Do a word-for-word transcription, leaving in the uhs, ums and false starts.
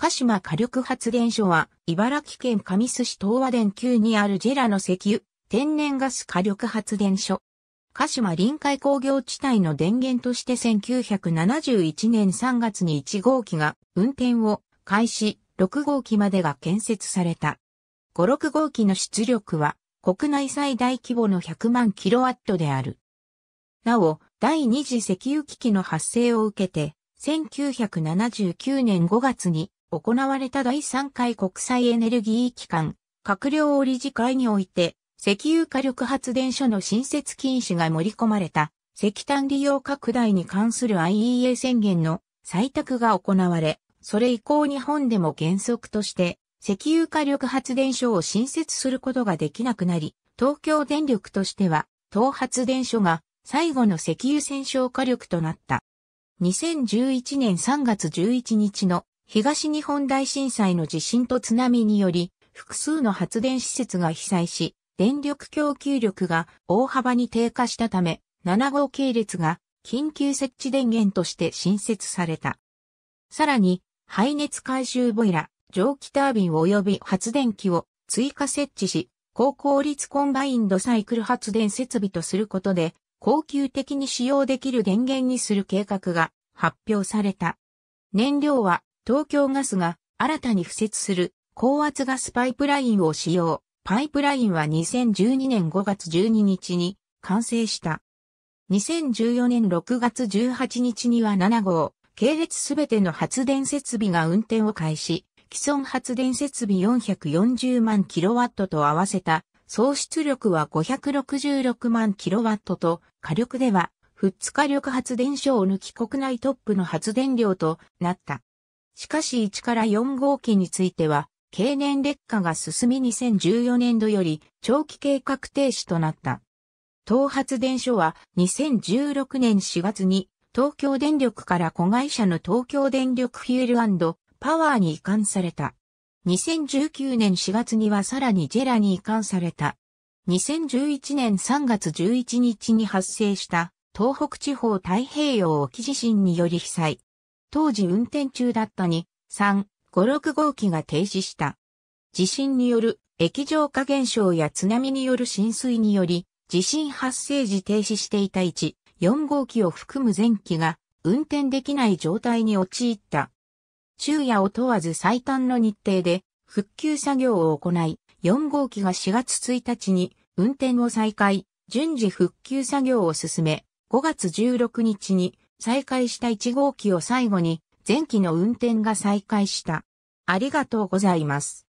鹿島火力発電所は、茨城県神栖市東和電きゅうにあるジェラの石油、天然ガス火力発電所。鹿島臨海工業地帯の電源としてせんきゅうひゃくななじゅういちねんさんがつにいちごうきが運転を開始、ろくごうきまでが建設された。ご、ろくごうきの出力は、国内最大規模のひゃくまんキロワットである。なお、第二次石油危機の発生を受けて、せんきゅうひゃくななじゅうきゅうねんごがつに行われただいさんかい国際エネルギー機関、閣僚理事会において、石油火力発電所の新設禁止が盛り込まれた、石炭利用拡大に関する アイイーエー 宣言の採択が行われ、それ以降日本でも原則として、石油火力発電所を新設することができなくなり、東京電力としては、東発電所が最後の石油専焼火力となった。にせんじゅういちねんさんがつじゅういちにちの東日本大震災の地震と津波により複数の発電施設が被災し電力供給力が大幅に低下したためななごうけいれつが緊急設置電源として新設された。さらに排熱回収ボイラ、蒸気タービン及び発電機を追加設置し高効率コンバインドサイクル発電設備とすることで恒久的に使用できる電源にする計画が発表された。燃料は東京ガスが新たに敷設する高圧ガスパイプラインを使用。パイプラインはにせんじゅうにねんごがつじゅうににちに完成した。にせんじゅうよねんろくがつじゅうはちにちにはななごうけいれつすべての発電設備が運転を開始、既存発電設備よんひゃくよんじゅうまんキロワットと合わせた総出力はごひゃくろくじゅうろくまんキロワットと、火力では、富津火力発電所を抜き国内トップの発電量となった。しかしいちからよんごうきについては、経年劣化が進みにせんじゅうよねんどより長期計画停止となった。東発電所はにせんじゅうろくねんしがつに、東京電力から子会社の東京電力フュール&パワーに移管された。にせんじゅうきゅうねんしがつにはさらにジェラに移管された。にせんじゅういちねんさんがつじゅういちにちに発生した東北地方太平洋沖地震により被災。当時運転中だったに、さん、ご、ろくごうきが停止した。地震による液状化現象や津波による浸水により、地震発生時停止していたいち、よんごうきを含む全機が運転できない状態に陥った。昼夜を問わず最短の日程で復旧作業を行い、よんごうきがしがつついたちに運転を再開、順次復旧作業を進め、ごがつじゅうろくにちに再開したいちごうきを最後に全機の運転が再開した。ありがとうございます。